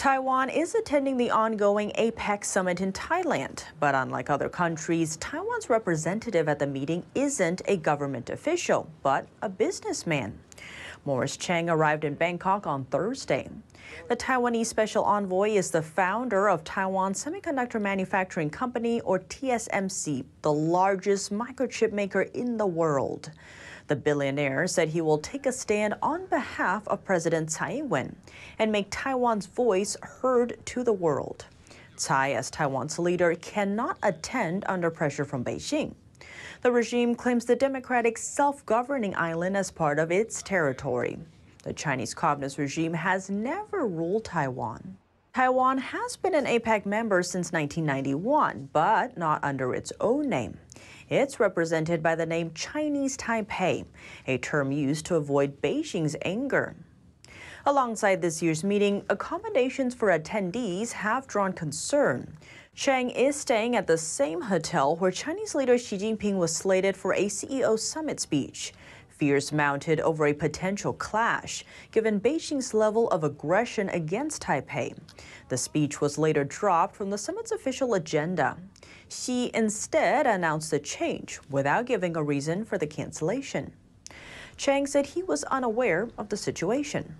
Taiwan is attending the ongoing APEC summit in Thailand, but unlike other countries, Taiwan's representative at the meeting isn't a government official, but a businessman. Morris Chang arrived in Bangkok on Thursday. The Taiwanese special envoy is the founder of Taiwan Semiconductor Manufacturing Company, or TSMC, the largest microchip maker in the world. The billionaire said he will take a stand on behalf of President Tsai Ing-wen and make Taiwan's voice heard to the world. Tsai, as Taiwan's leader, cannot attend under pressure from Beijing. The regime claims the democratic self-governing island as part of its territory. The Chinese Communist regime has never ruled Taiwan. Taiwan has been an APEC member since 1991, but not under its own name. It's represented by the name Chinese Taipei, a term used to avoid Beijing's anger. Alongside this year's meeting, accommodations for attendees have drawn concern. Chang is staying at the same hotel where Chinese leader Xi Jinping was slated for a CEO summit speech. Fears mounted over a potential clash, given Beijing's level of aggression against Taipei. The speech was later dropped from the summit's official agenda. Xi instead announced the change without giving a reason for the cancellation. Chang said he was unaware of the situation.